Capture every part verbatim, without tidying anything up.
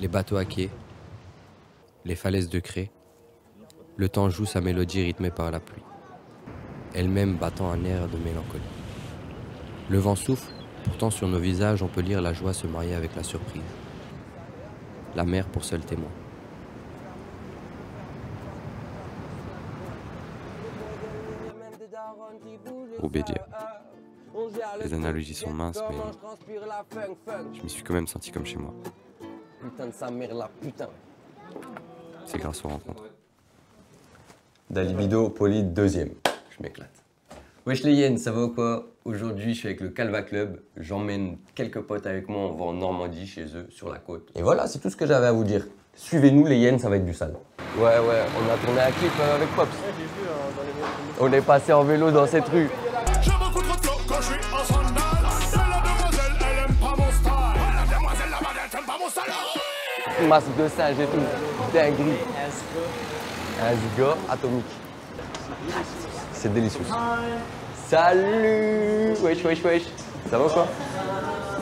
les bateaux à quai, les falaises de craie, le temps joue sa mélodie rythmée par la pluie, elle-même battant un air de mélancolie. Le vent souffle, pourtant sur nos visages on peut lire la joie se marier avec la surprise. La mer pour seul témoin. Roubédia. Les analogies sont minces, mais je m'y suis quand même senti comme chez moi. C'est grâce aux rencontres. Dalibido, poli, deuxième. Je m'éclate. Wesh les yens, ça va ou quoi? Aujourd'hui, je suis avec le Calva Club. J'emmène quelques potes avec moi. On va en Normandie, chez eux, sur la côte. Et voilà, c'est tout ce que j'avais à vous dire. Suivez-nous les yens, ça va être du sale. Ouais, ouais, on a tourné un clip avec Pops. Ouais, j'ai vu, hein, dans les... On est passé en vélo dans cette rue. Masque de singe et tout, dinguerie. Un ziga atomique. C'est délicieux. Salut! Wesh, wesh, wesh. Ça va ou quoi?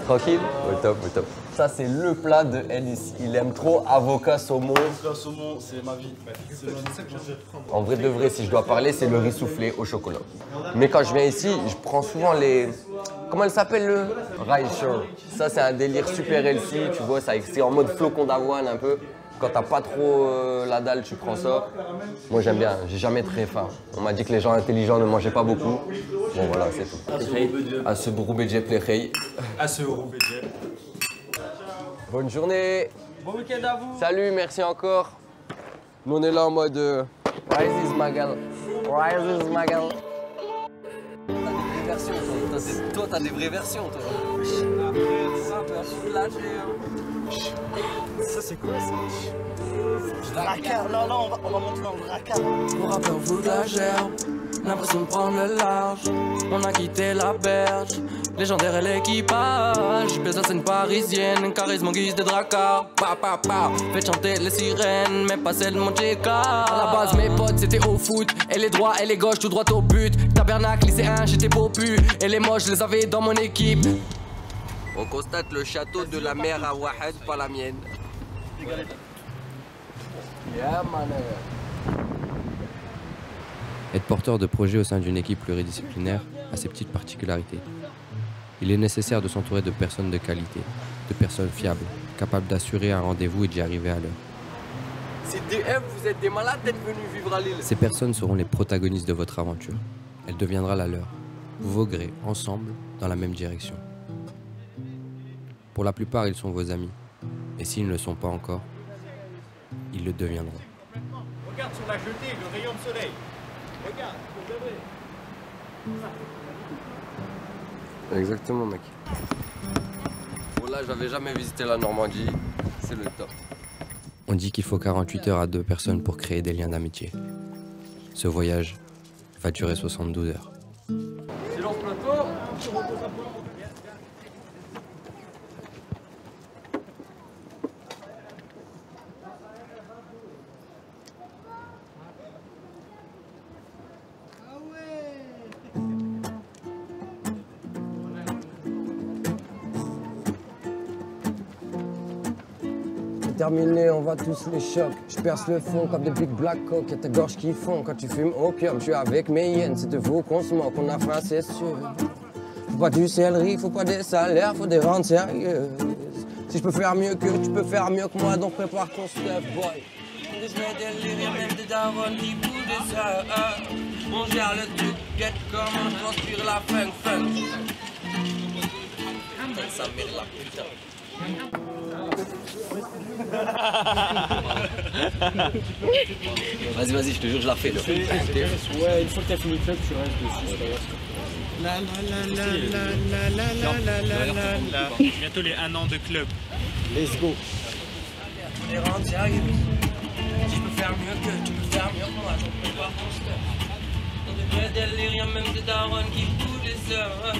Tranquille? Au top, au top. Ça, c'est le plat de Ellis. Il aime trop avocat saumon. Avocat saumon, c'est ma vie. En vrai de vrai, si je dois parler, c'est le riz soufflé au chocolat. Mais quand je viens ici, je prends souvent les... Comment elle s'appelle le Rice Show. Ça, c'est un délire super healthy, tu vois, c'est en mode flocon d'avoine un peu. Quand t'as pas trop euh, la dalle, tu prends ça. Moi, j'aime bien, j'ai jamais très faim. On m'a dit que les gens intelligents ne mangeaient pas beaucoup. Bon, voilà, c'est tout. À ce Roubédia, play. À ce Roubédia. Bonne journée. Bon week-end à vous. Salut, merci encore. Nous, on est là en mode... Euh, Rise is my girl. Rise is my girl. Versions, toi, toi t'as des vraies versions, toi. Ça, c'est quoi ça? Drakkar, non, non, on va, on va monter dans le Drakkar. Mon rappeur vous la gerbe, l'impression de prendre le large. On a quitté la berge, légendaire et l'équipage. Baisse la scène parisienne, charisme en guise de Drakkar. Pa, pa, pa, faites chanter les sirènes, mais pas celle de mon J K. À la base, mes potes, c'était au foot. Et les droits et les gauches, tout droit au but. Tabernacle, lycéen, j'étais popu. Et les moches, je les avais dans mon équipe. On constate le château de la mère à Wahed, pas la mienne. Être porteur de projet au sein d'une équipe pluridisciplinaire a ses petites particularités. Il est nécessaire de s'entourer de personnes de qualité, de personnes fiables, capables d'assurer un rendez-vous et d'y arriver à l'heure. C'est D F, vous êtes des malades d'être venus vivre à Lille. Ces personnes seront les protagonistes de votre aventure. Elle deviendra la leur. Vous voguerez ensemble dans la même direction. Pour la plupart, ils sont vos amis. Et s'ils ne le sont pas encore, ils le deviendront. Regarde sur la jetée, le rayon de soleil. Regarde, regardez. Exactement, mec. Bon, là, j'avais jamais visité la Normandie. C'est le top. On dit qu'il faut quarante-huit heures à deux personnes pour créer des liens d'amitié. Ce voyage va durer soixante-douze heures. Silence plateau. Terminé, on va tous les chocs. Je perce le fond comme des big black cock. Y'a ta gorge qui fond quand tu fumes opium. Je suis avec mes hyènes, c'est de vous qu'on se moque. On a faim, c'est sûr. Faut pas du céleri, faut pas des salaires, faut des rentes sérieuses. Si je peux faire mieux que tu peux faire mieux que moi, donc prépare ton stuff, boy. Je vais délirer, même des darons qui bougent des heures. On gère le truc, get comment je transpire la funk, funk. Putain, ça merde la putain. Vas-y, vas-y, je te jure, je la fais. Là. Ouais, une fois que t'as fini le club, tu restes dessus. La la la la la la la la la. Bientôt les un an de club. Let's go. Les rentes, j'y arrive. Si je peux faire mieux que tu peux faire mieux que moi, je peux pas mon stuff. On devient délirien, même des darons qui bougent les heures.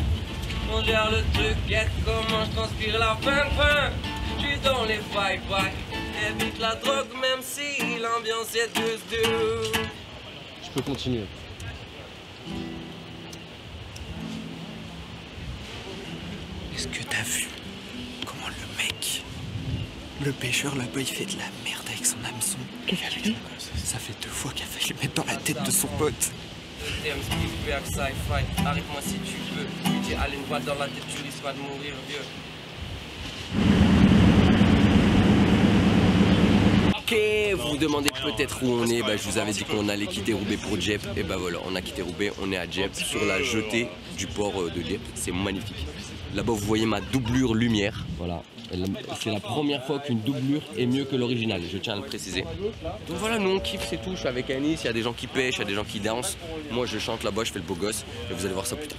On gère le truc, guette comment je transpire la fin de fin. J'suis dans les failles, failles. Évite la drogue même si l'ambiance est douce, douce. Je peux continuer. Est-ce que t'as vu comment le mec Le pêcheur là-bas, il fait de la merde avec son hameçon. Qu'est-ce qu'il fait? Ça fait deux fois qu'il a failli le mettre dans la tête de son pote. Arrête-moi si tu veux. Tu dis, allez, une balle dans la tête, tu risques pas de mourir, vieux. Ok, vous vous demandez peut-être où on est. Bah, je vous avais dit qu'on allait quitter Roubaix pour Dieppe. Et bah voilà, on a quitté Roubaix, on est à Dieppe, sur la jetée du port de Dieppe. C'est magnifique. Là-bas, vous voyez ma doublure lumière. Voilà. C'est la première fois qu'une doublure est mieux que l'original, je tiens à le préciser. Donc voilà, nous on kiffe, c'est tout. Je suis avec Anis, il y a des gens qui pêchent, il y a des gens qui dansent. Moi je chante là-bas, je fais le beau gosse et vous allez voir ça plus tard.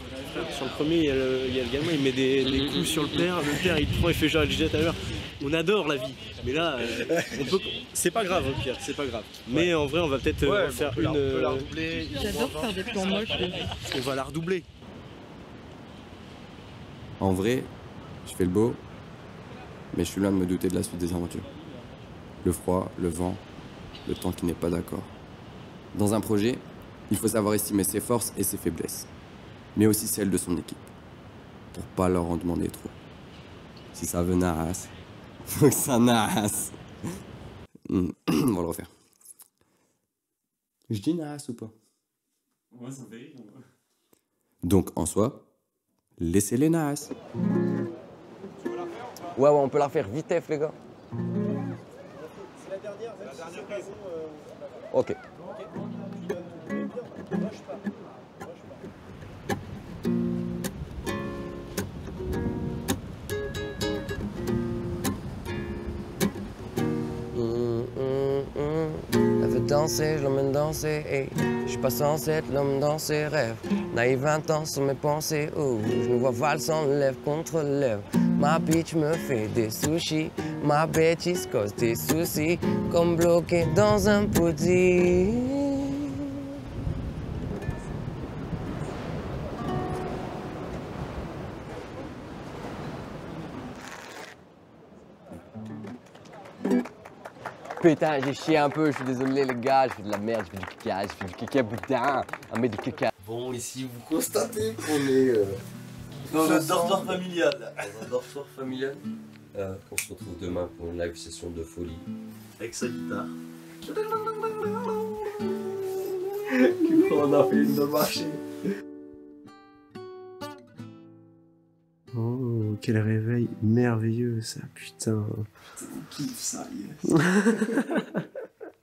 Sur le premier, il y a le, il y a le gamin, il met des, des coups sur le père. Le père il prend, il fait genre le jet à l'heure. On adore la vie, mais là, euh, peut... c'est pas grave au pire, c'est pas grave. Mais ouais. En vrai, on va peut-être ouais, faire on peut une. Euh... J'adore faire des plans moches. On va la redoubler. En vrai, je fais le beau. Mais je suis loin de me douter de la suite des aventures. Le froid, le vent, le temps qui n'est pas d'accord. Dans un projet, il faut savoir estimer ses forces et ses faiblesses, mais aussi celles de son équipe, pour pas leur en demander trop. Si ça veut narrasse, faut que ça narrasse. On va le refaire. Je dis narrasse ou pas? Moi, ça me fait rire. Donc, en soi, laissez-les narrasse. Ouais, ouais, on peut la refaire vitef, les gars. C'est la dernière, c'est la dernière raison. Ok. Elle veut danser, je l'emmène danser. Hey. Je suis pas censé être l'homme dans ses rêves. Naïve, intense sur mes pensées. Oh, je me vois valsant lèvre contre lèvre. Ma bitch me fait des sushis, ma bêtise cause des soucis, comme bloqué dans un pudding. Putain, j'ai chié un peu, je suis désolé les gars, je fais de la merde, je fais du caca, je fais du caca, putain, on met du caca. Bon, ici vous constatez qu'on est... Euh... Dans le dortoir familial. Dans le dortoir familial. Euh, on se retrouve demain pour une live session de folie. Avec sa guitare. On a fait une de marché. Oh, quel réveil merveilleux ça, putain. C'est mon kiff ça, yes.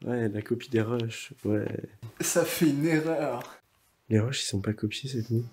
Ouais, la copie des rushs, ouais. Ça fait une erreur. Les rushs, ils sont pas copiés, c'est tout.